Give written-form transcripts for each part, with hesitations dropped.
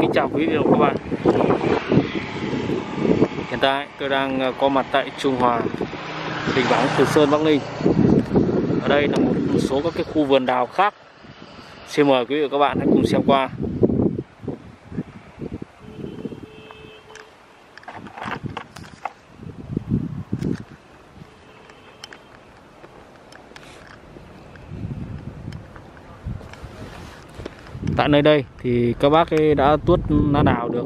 Kính chào quý vị và các bạn. Hiện tại tôi đang có mặt tại Trung Hòa Đình, bản Từ Sơn, Bắc Ninh. Ở đây là một số các cái khu vườn đào khác. Xin mời quý vị và các bạn hãy cùng xem qua. Tại nơi đây thì các bác ấy đã tuốt lá đào được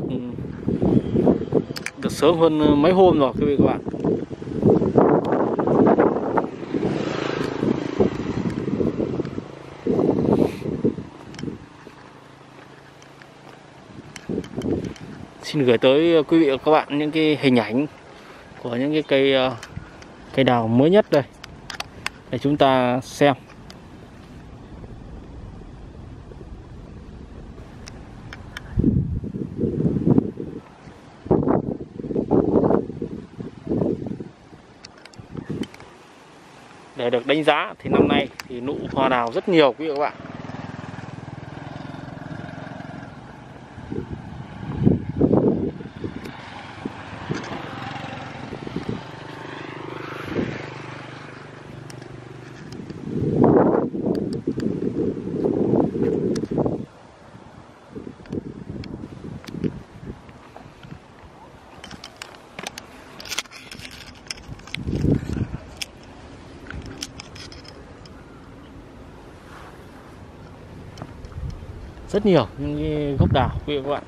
sớm hơn mấy hôm rồi quý vị các bạn. Xin gửi tới quý vị và các bạn những cái hình ảnh của những cái cây đào mới nhất đây để chúng ta xem. Để được đánh giá thì năm nay thì nụ hoa đào rất nhiều quý vị các bạn. Rất nhiều những gốc đào quý vị các bạn.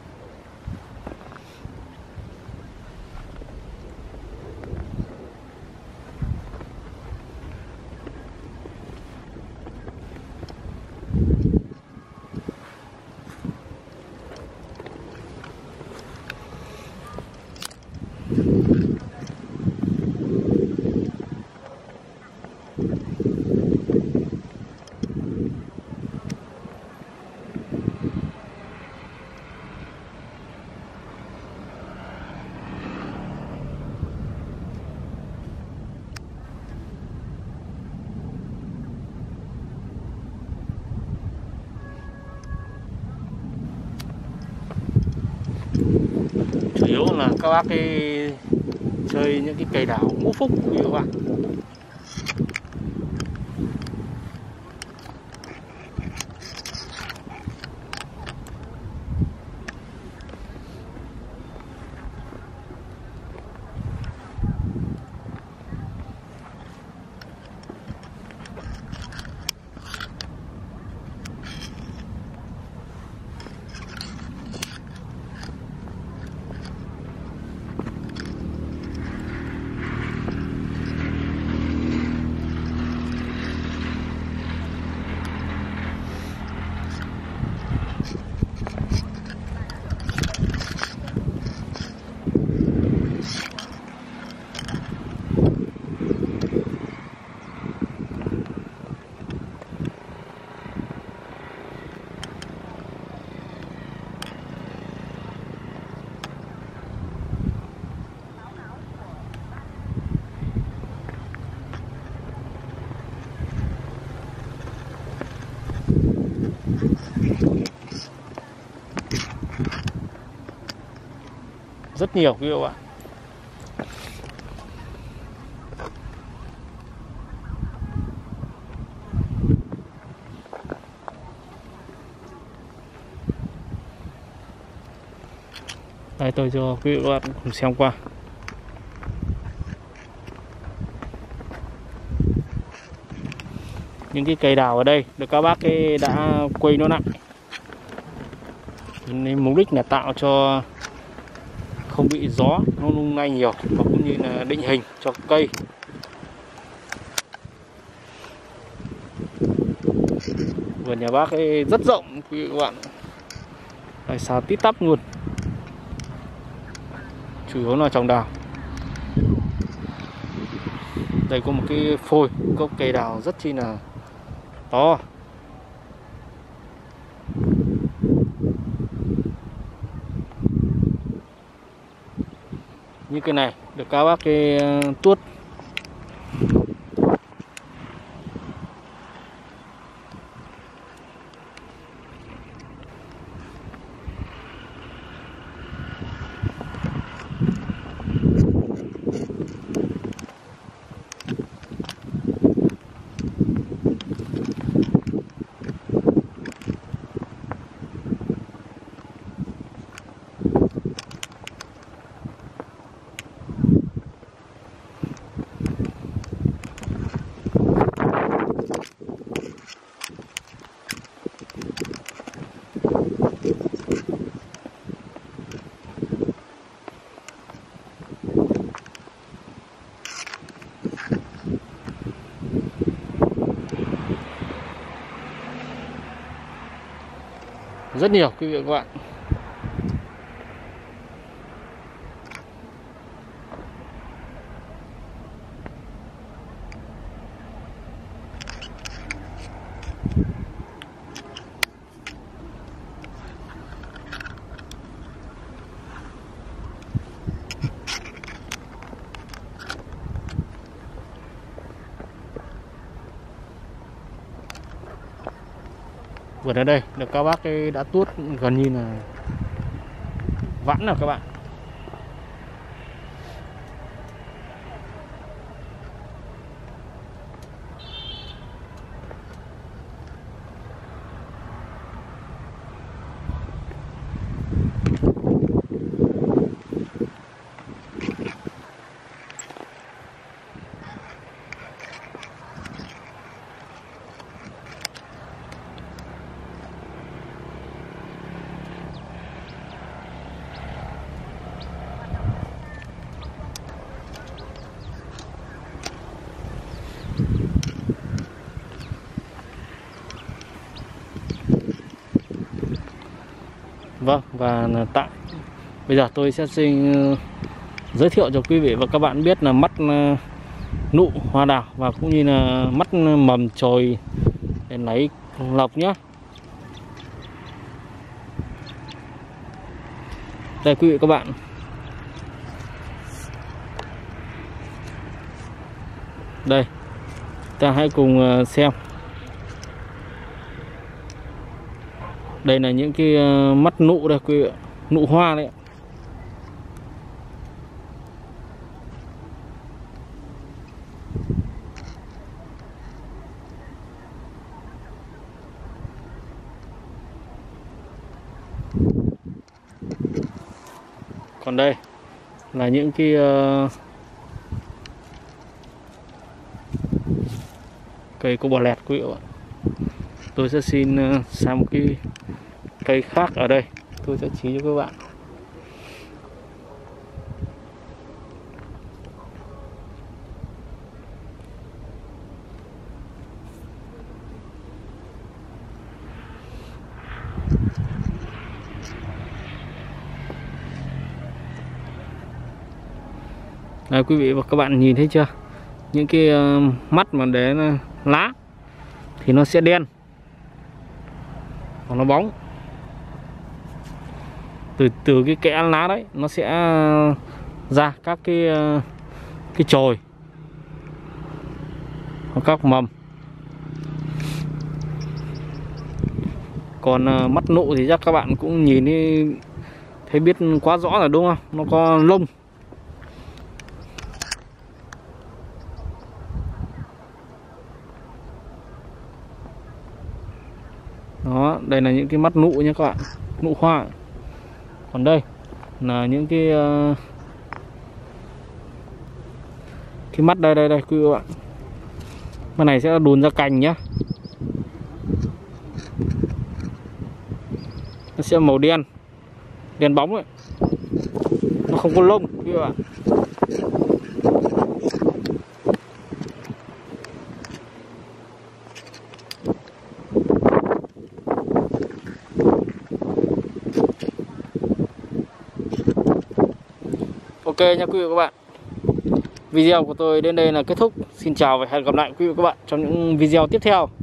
Chủ yếu là các bác ấy chơi những cái cây đào ngũ phúc quý vị các bạn. Rất nhiều quý vị các bạn. Đây tôi cho quý vị các bạn cùng xem qua. Những cái cây đào ở đây được các bác ấy đã quây nó lại. Nên mục đích là tạo cho không bị gió nó lung lay nhiều và cũng như là định hình cho cây. Vườn nhà bác ấy rất rộng quý vị các bạn, phải xào tít tắp luôn, chủ yếu là trồng đào. Đây có một cái phôi gốc cây đào rất chi là to. Như cái này được các bác cái tuốt. rất nhiều quý vị và các bạn. Vượt ở đây được các bác ấy đã tuốt gần như là vãn rồi các bạn. Vâng, và tại bây giờ tôi sẽ xin giới thiệu cho quý vị và các bạn biết là mắt nụ hoa đào và cũng như là mắt mầm chồi để lấy lọc nhé. Đây quý vị các bạn, đây ta hãy cùng xem. Đây là những cái mắt nụ đây quý vị, nụ hoa đấy. Còn đây là những cái cây có bò lẹt quý vị ạ. Tôi sẽ xin sang một cái cây khác ở đây, tôi sẽ chỉ cho các bạn. Đây, quý vị và các bạn nhìn thấy chưa? Những cái mắt mà để lá thì nó sẽ đen, nó bóng. Từ cái kẽ lá đấy nó sẽ ra các cái chồi, các mầm. Còn mắt nụ thì chắc các bạn cũng nhìn thấy biết quá rõ là đúng không? Nó có lông. Đó, đây là những cái mắt nụ nha các bạn, nụ hoa. Còn đây là những cái mắt đây quý vị các bạn. Mắt này sẽ đùn ra cành nhá. Nó sẽ màu đen, đen bóng ấy. Nó không có lông quý vị các bạn. Ok nha quý vị và các bạn. Video của tôi đến đây là kết thúc. Xin chào và hẹn gặp lại quý vị và các bạn trong những video tiếp theo.